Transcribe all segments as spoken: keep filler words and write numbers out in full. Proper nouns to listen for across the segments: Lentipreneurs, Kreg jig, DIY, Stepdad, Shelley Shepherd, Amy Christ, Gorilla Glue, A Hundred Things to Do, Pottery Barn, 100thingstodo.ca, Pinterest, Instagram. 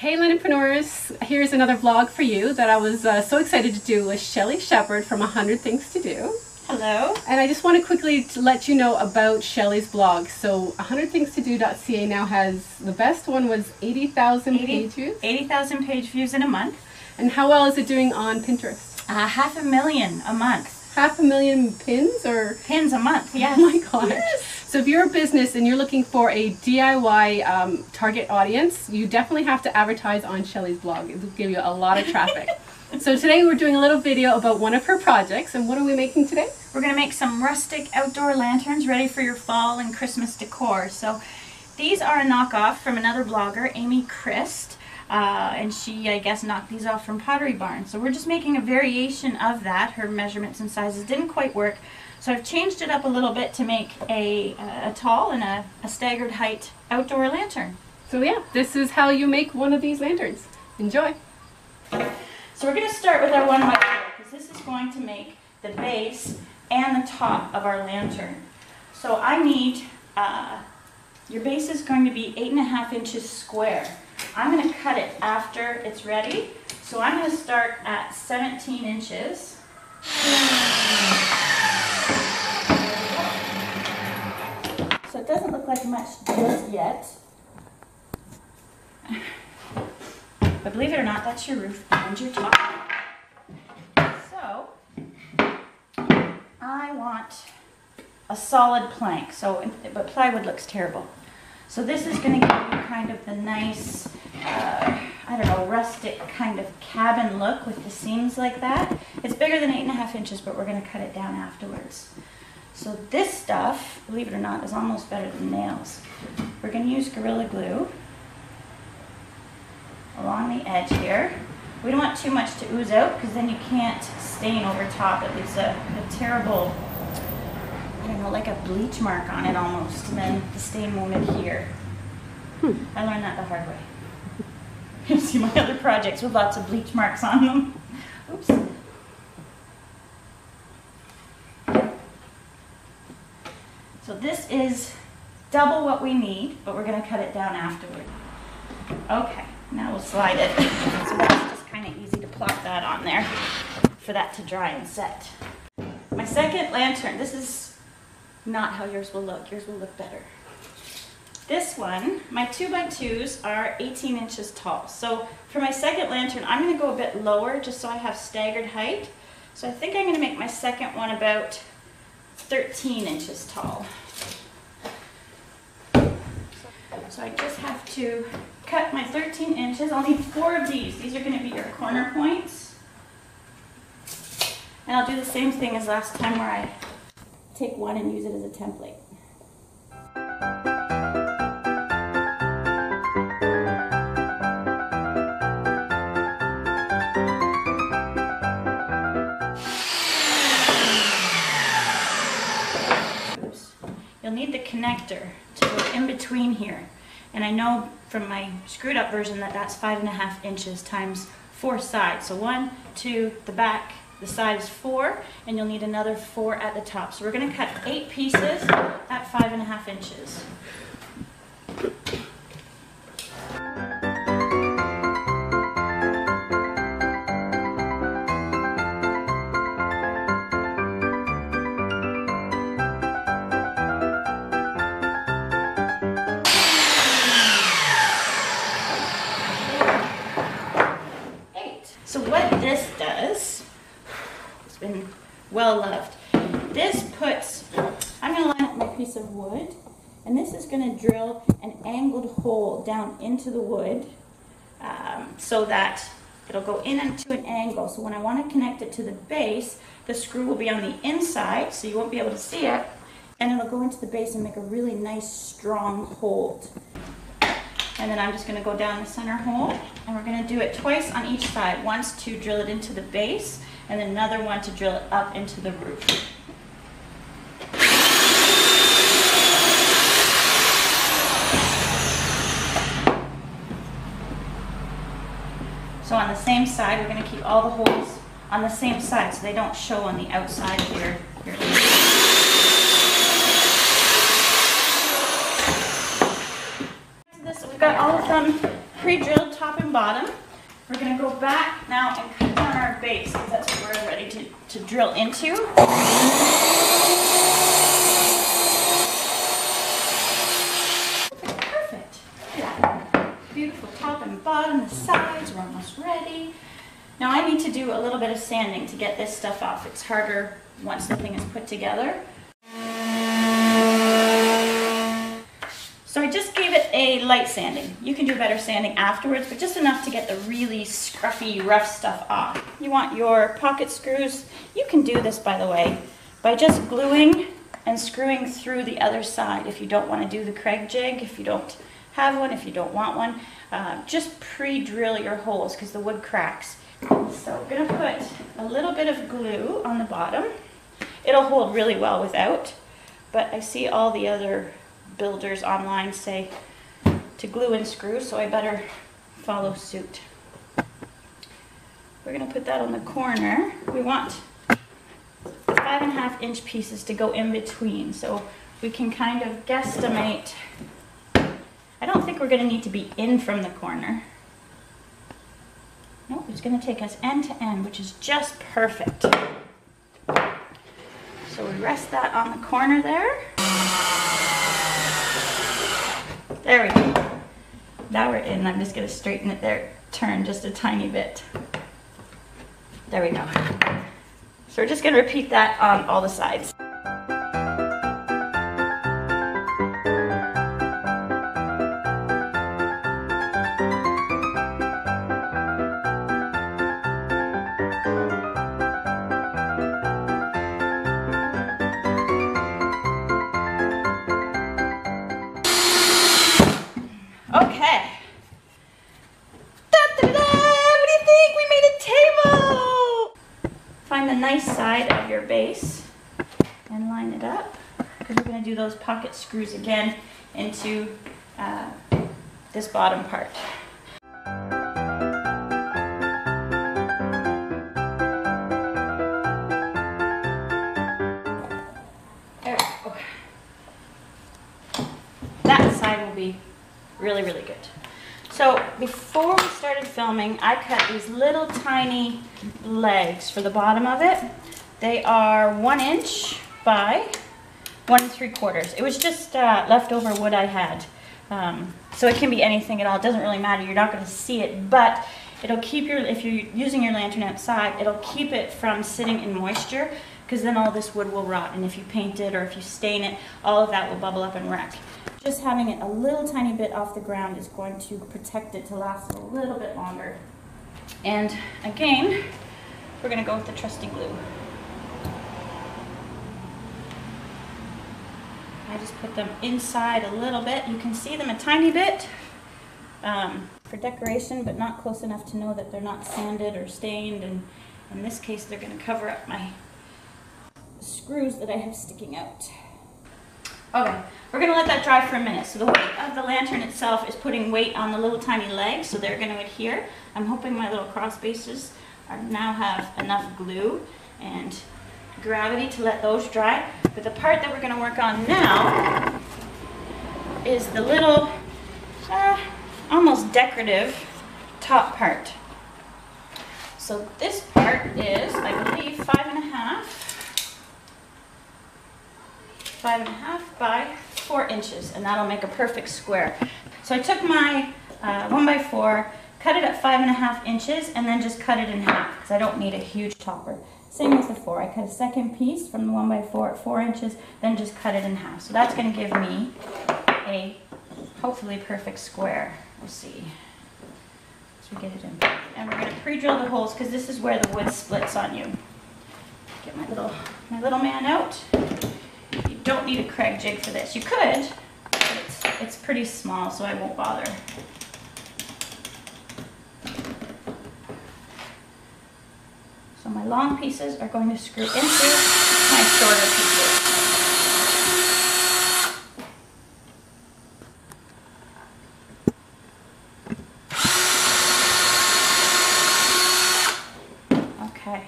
Hey Lentipreneurs, here's another vlog for you that I was uh, so excited to do with Shelley Shepherd from A Hundred Things to Do. Hello. And I just want to quickly let you know about Shelley's blog. So one hundred things to do dot C A now has, the best one was eighty thousand page views. eighty thousand page views in a month. And how well is it doing on Pinterest? Uh, half a million a month. Half a million pins or? Pins a month, yes. Oh my gosh. Yes. So if you're a business and you're looking for a D I Y um, target audience, you definitely have to advertise on Shelley's blog. It will give you a lot of traffic. So today we're doing a little video about one of her projects, and what are we making today? We're going to make some rustic outdoor lanterns ready for your fall and Christmas decor. So these are a knockoff from another blogger, Amy Christ. Uh, and she, I guess, knocked these off from Pottery Barn. So we're just making a variation of that. Her measurements and sizes didn't quite work, so I've changed it up a little bit to make a, a tall and a, a staggered height outdoor lantern. So yeah, this is how you make one of these lanterns. Enjoy! So we're going to start with our one by four, because this is going to make the base and the top of our lantern. So I need, uh, your base is going to be eight and a half inches square. I'm going to cut it after it's ready, so I'm going to start at seventeen inches. So it doesn't look like much just yet, but believe it or not, that's your roof and your top. So I want a solid plank, so, but plywood looks terrible. So this is going to give you kind of the nice, uh, I don't know, rustic kind of cabin look with the seams like that. It's bigger than eight and a half inches, but we're going to cut it down afterwards. So this stuff, believe it or not, is almost better than nails. We're going to use Gorilla Glue along the edge here. We don't want too much to ooze out, because then you can't stain over top. It leaves a, a terrible, I don't know, like a bleach mark on it almost, and then the stain won't adhere. Hmm. I learned that the hard way. You see my other projects with lots of bleach marks on them. Oops. So this is double what we need, but we're going to cut it down afterward. Okay, now we'll slide it. So that's just kind of easy to plop that on there for that to dry and set. My second lantern, this is not how yours will look. Yours will look better. This one, my two by twos are eighteen inches tall. So for my second lantern, I'm going to go a bit lower just so I have staggered height. So I think I'm going to make my second one about thirteen inches tall. So I just have to cut my thirteen inches. I'll need four of these. These are going to be your corner points. And I'll do the same thing as last time where I take one and use it as a template. Oops. You'll need the connector to go in between here. And I know from my screwed up version that that's five and a half inches times four sides. So one, two, the back, the side is four, and you'll need another four at the top. So we're going to cut eight pieces at five and a half inches. Eight. So what this does, been well loved. This puts, I'm going to line up my piece of wood, and this is going to drill an angled hole down into the wood um, so that it'll go in and to an angle. So when I want to connect it to the base, the screw will be on the inside, so you won't be able to see it, and it'll go into the base and make a really nice strong hold. And then I'm just going to go down the center hole, and we're going to do it twice on each side, once to drill it into the base, and another one to drill it up into the roof. So on the same side, we're going to keep all the holes on the same side so they don't show on the outside of your, your lantern. We've got all of them pre-drilled top and bottom. We're going to go back now and cut down our base because that's what we're ready to, to drill into. Perfect. Yeah. Beautiful top and bottom, the sides, we're almost ready. Now I need to do a little bit of sanding to get this stuff off. It's harder once the thing is put together. So I just gave it a light sanding. You can do better sanding afterwards, but just enough to get the really scruffy, rough stuff off. You want your pocket screws. You can do this, by the way, by just gluing and screwing through the other side. If you don't want to do the Kreg jig, if you don't have one, if you don't want one, uh, just pre-drill your holes because the wood cracks. So I'm going to put a little bit of glue on the bottom. It'll hold really well without, but I see all the other builders online say to glue and screw, so I better follow suit. We're going to put that on the corner. We want five and a half inch pieces to go in between, so we can kind of guesstimate. I don't think we're going to need to be in from the corner. Nope, it's going to take us end to end, which is just perfect. So we rest that on the corner there. There we go. Now we're in. I'm just going to straighten it there, turn just a tiny bit. There we go. So we're just going to repeat that on all the sides. Base and line it up because we're going to do those pocket screws again into uh, this bottom part. There we go. That side will be really, really good. So before we started filming, I cut these little tiny legs for the bottom of it. They are one inch by one and three quarters. It was just uh, leftover wood I had. Um, so it can be anything at all. It doesn't really matter. You're not going to see it, but it'll keep your, if you're using your lantern outside, it'll keep it from sitting in moisture because then all this wood will rot. And if you paint it or if you stain it, all of that will bubble up and wreck. Just having it a little tiny bit off the ground is going to protect it to last a little bit longer. And again, we're going to go with the trusty glue. I just put them inside a little bit. You can see them a tiny bit um, for decoration, but not close enough to know that they're not sanded or stained. And in this case, they're going to cover up my screws that I have sticking out. Okay, we're going to let that dry for a minute. So the weight of the lantern itself is putting weight on the little tiny legs, so they're going to adhere. I'm hoping my little cross bases are, now have enough glue and gravity to let those dry, but the part that we're going to work on now is the little uh, almost decorative top part. So this part is, I believe, five and a half five and a half by four inches, and that'll make a perfect square. So I took my uh, one by four, cut it at five and a half inches, and then just cut it in half because I don't need a huge topper. Same with the four. I cut a second piece from the one by four at four inches, then just cut it in half. So that's going to give me a hopefully perfect square. We'll see. So we get it in. And we're going to pre-drill the holes because this is where the wood splits on you. Get my little my little man out. You don't need a Kreg jig for this. You could, but it's, it's pretty small, so I won't bother. My long pieces are going to screw into my shorter pieces. Okay,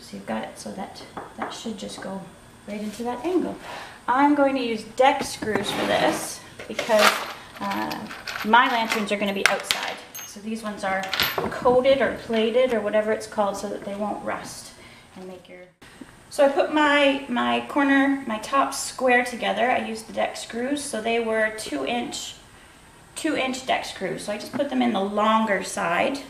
so you've got it, so that, that should just go right into that angle. I'm going to use deck screws for this because uh, My lanterns are going to be outside. So these ones are coated or plated or whatever it's called so that they won't rust and make your... So I put my, my corner, my top square together. I used the deck screws. So they were two inch, two inch deck screws. So I just put them in the longer side.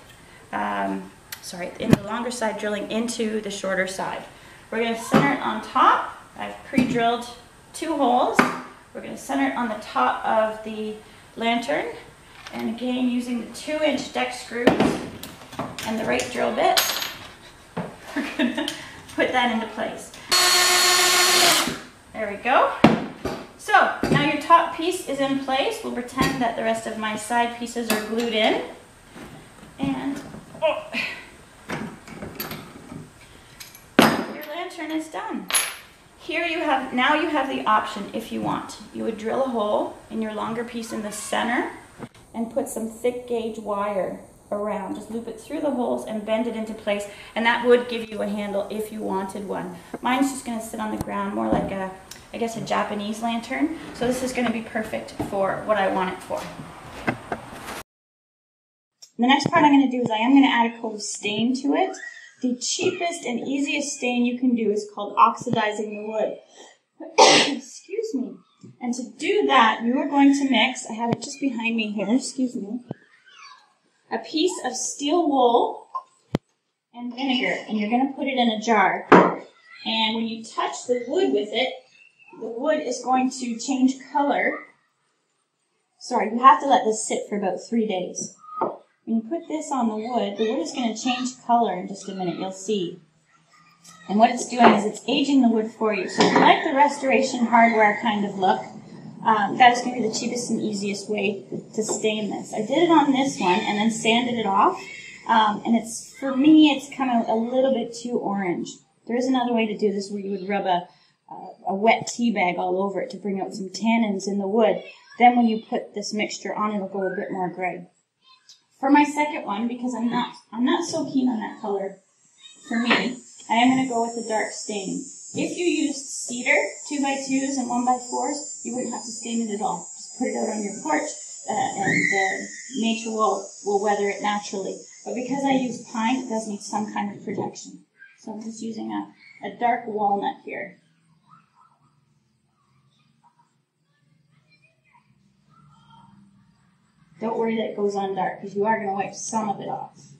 Um, sorry, in the longer side, drilling into the shorter side. We're going to center it on top. I've pre-drilled two holes. We're going to center it on the top of the lantern, and again using the two inch deck screws and the right drill bit, we're going to put that into place. There we go. So now your top piece is in place. We'll pretend that the rest of my side pieces are glued in, and oh, your lantern is done. Here you have, now you have the option if you want. You would drill a hole in your longer piece in the center and put some thick gauge wire around. Just loop it through the holes and bend it into place, and that would give you a handle if you wanted one. Mine's just gonna sit on the ground, more like a, I guess a Japanese lantern. So this is gonna be perfect for what I want it for. The next part I'm gonna do is I am gonna add a coat of stain to it. The cheapest and easiest stain you can do is called oxidizing the wood. Excuse me. And to do that, you are going to mix, I have it just behind me here, excuse me, a piece of steel wool and vinegar, and you're going to put it in a jar. And when you touch the wood with it, the wood is going to change color. Sorry, you have to let this sit for about three days. When you put this on the wood, the wood is going to change color in just a minute, you'll see. And what it's doing is it's aging the wood for you. So if you like the restoration hardware kind of look, um, that is going to be the cheapest and easiest way to stain this. I did it on this one and then sanded it off. Um, and it's, for me, it's kind of a little bit too orange. There is another way to do this where you would rub a, a wet tea bag all over it to bring out some tannins in the wood. Then when you put this mixture on, it'll go a bit more gray. For my second one, because I'm not I'm not so keen on that color, for me, I am going to go with a dark stain. If you used cedar, two by twos and one by fours, you wouldn't have to stain it at all. Just put it out on your porch, uh, and uh, nature will, will weather it naturally. But because I use pine, it does need some kind of protection. So I'm just using a, a dark walnut here. Don't worry that it goes on dark, because you are going to wipe some of it off.